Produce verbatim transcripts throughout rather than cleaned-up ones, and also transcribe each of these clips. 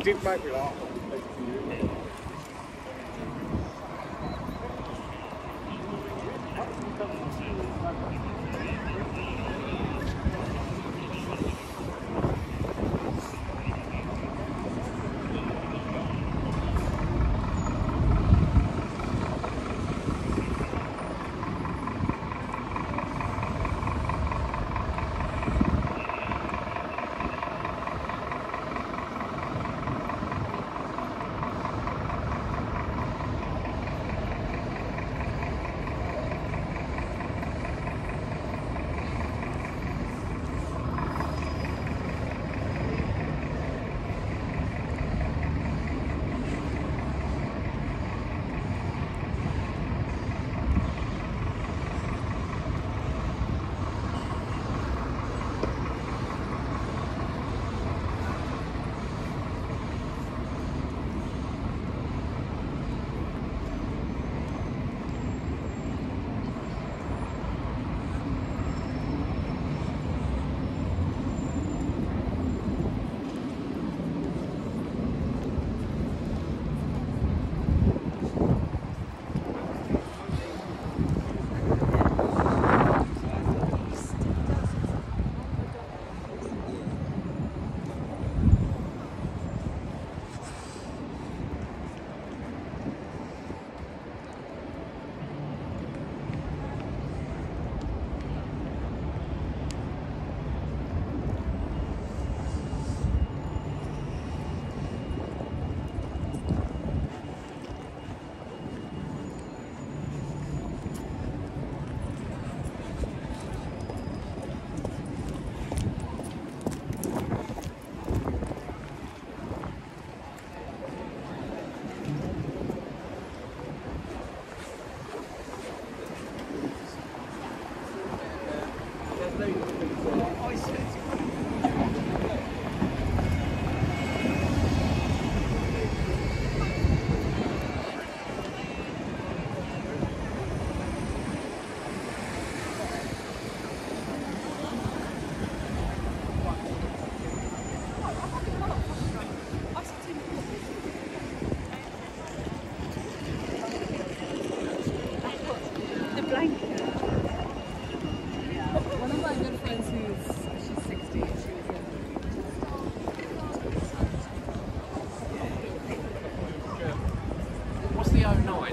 You didn't make it up.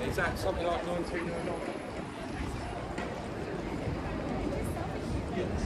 Is that something like nineteen oh nine? Yes.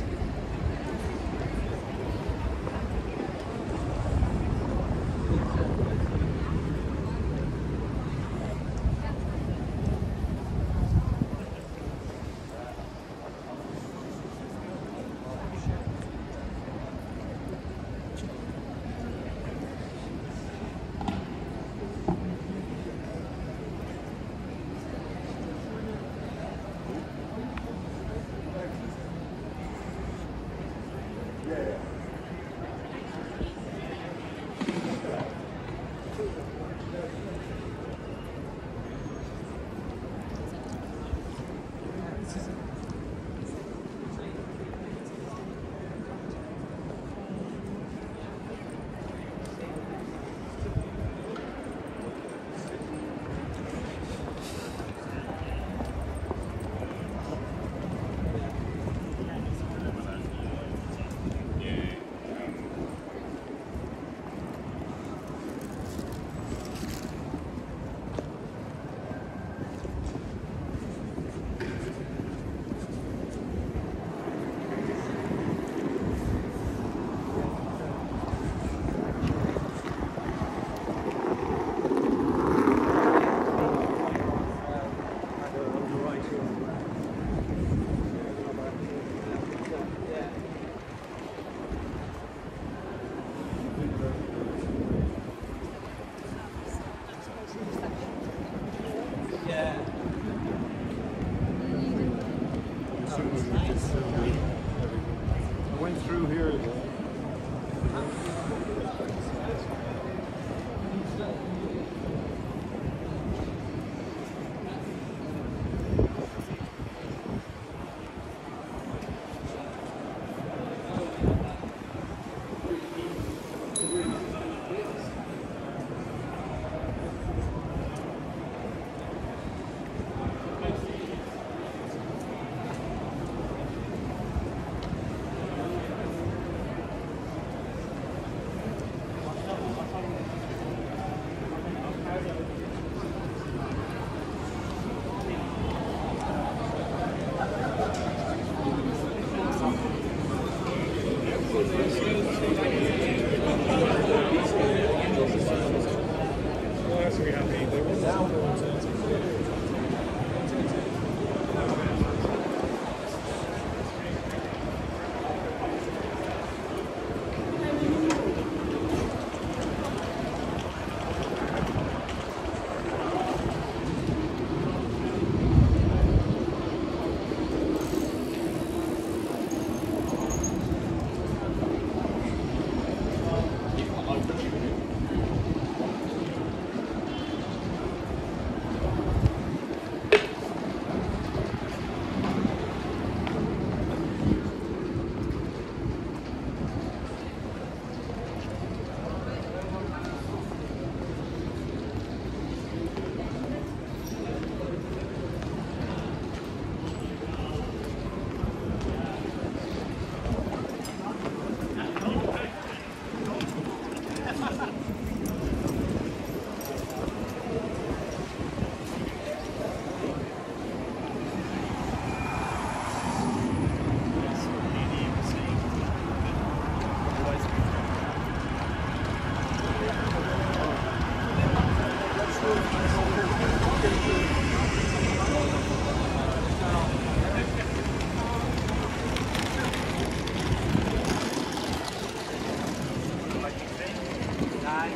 Yeah, so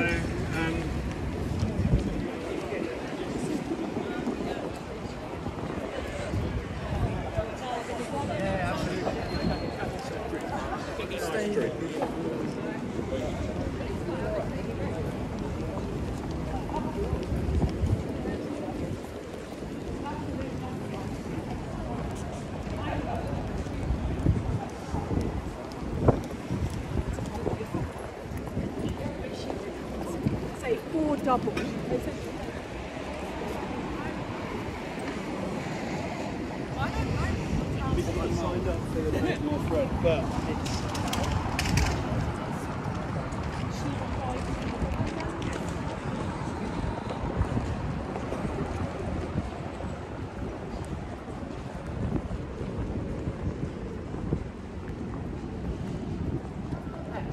um, yeah, absolutely. Stay here. Four doubles. I signed up for a bit more thread, but it's.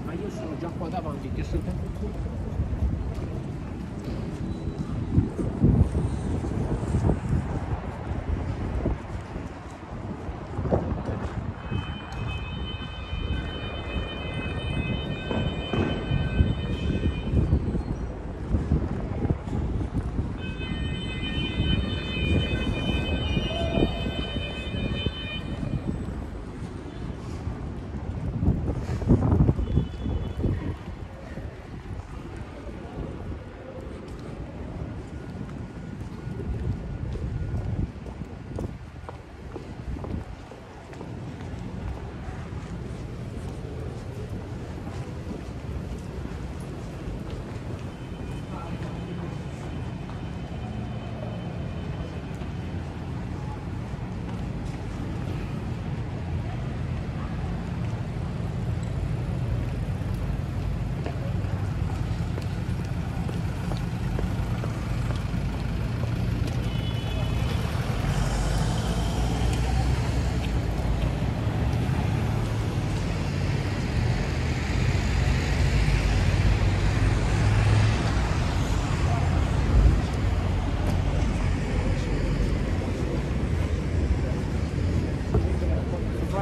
Ma io sono già qua davanti, che sono tanto.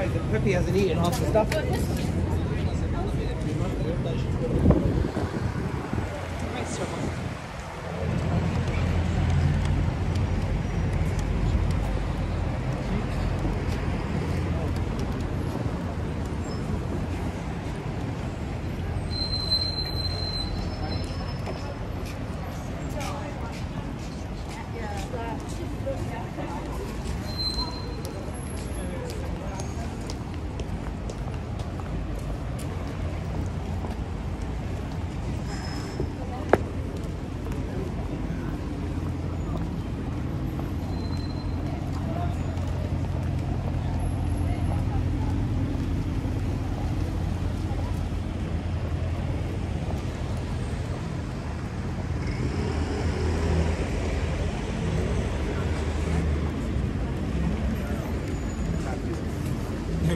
That Pippi hasn't eaten half the stuff.